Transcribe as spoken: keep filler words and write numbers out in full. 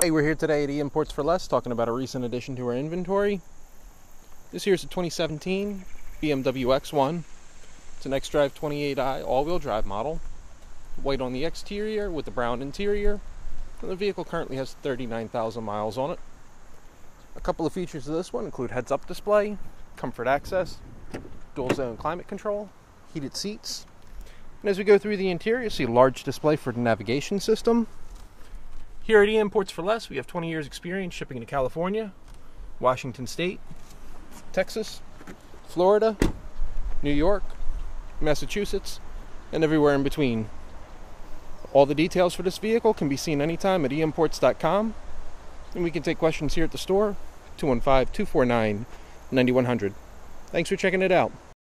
Hey, we're here today at eImports for Less talking about a recent addition to our inventory. This here's a twenty seventeen B M W X one. It's an X drive twenty-eight i all-wheel drive model. White on the exterior with the brown interior. And the vehicle currently has thirty-nine thousand miles on it. A couple of features of this one include heads-up display, comfort access, dual-zone climate control, heated seats. And as we go through the interior, you see a large display for the navigation system. Here at eImports for Less, we have twenty years experience shipping to California, Washington State, Texas, Florida, New York, Massachusetts, and everywhere in between. All the details for this vehicle can be seen anytime at e imports dot com, and we can take questions here at the store, two one five, two four nine, nine one zero zero. Thanks for checking it out.